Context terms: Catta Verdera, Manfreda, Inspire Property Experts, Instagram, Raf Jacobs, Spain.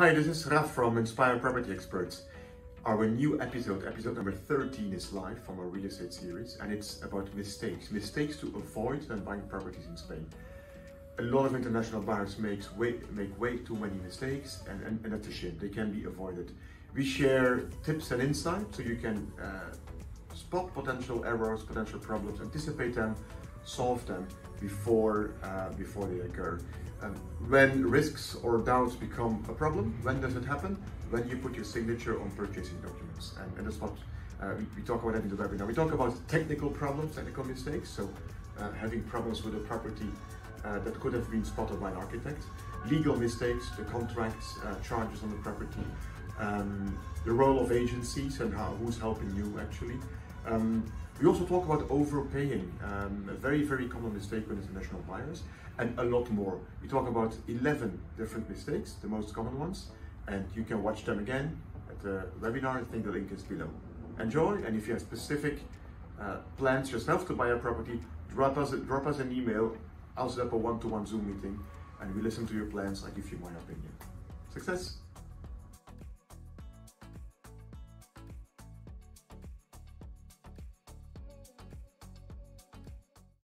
Hi, this is Raf from Inspire Property Experts. Our new episode number 13, is live from our real estate series, and it's about mistakes to avoid when buying properties in Spain. A lot of international buyers make way too many mistakes, and that's a shame. They can be avoided. We share tips and insights so you can spot potential errors, potential problems, anticipate them, solve them before they occur. When risks or doubts become a problem, when does it happen? When you put your signature on purchasing documents. And that's what we talk about in the webinar. We talk about technical problems, technical mistakes, so having problems with a property that could have been spotted by an architect, legal mistakes, the contracts, charges on the property, the role of agencies and who's helping you actually. We also talk about overpaying, a very, very common mistake with international buyers, and a lot more. We talk about 11 different mistakes, the most common ones, and you can watch them again at the webinar. I think the link is below. Enjoy, and if you have specific plans yourself to buy a property, drop us an email. I'll set up a one-to-one Zoom meeting, and we listen to your plans. I give you my opinion. Success!